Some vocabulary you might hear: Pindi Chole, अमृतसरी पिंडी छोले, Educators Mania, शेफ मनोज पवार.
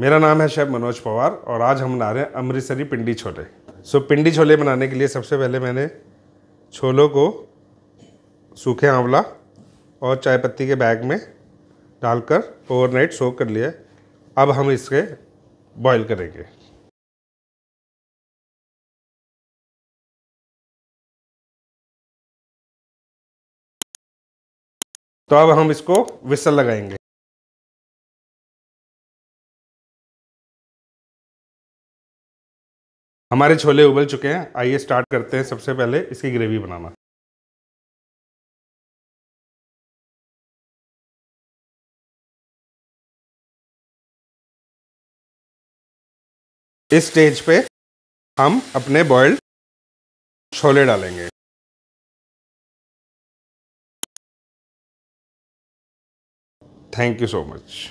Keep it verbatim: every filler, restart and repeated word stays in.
मेरा नाम है शेफ मनोज पवार और आज हम बना रहे हैं अमृतसरी पिंडी छोले। सो पिंडी छोले बनाने के लिए सबसे पहले मैंने छोलों को सूखे आंवला और चाय पत्ती के बैग में डालकर ओवरनाइट सोक कर लिया। अब हम इसके बॉईल करेंगे। तो अब हम इसको विसल लगाएंगे। हमारे छोले उबल चुके हैं, आइए स्टार्ट करते हैं सबसे पहले इसकी ग्रेवी बनाना। इस स्टेज पे हम अपने बॉइल्ड छोले डालेंगे। Thank you so much.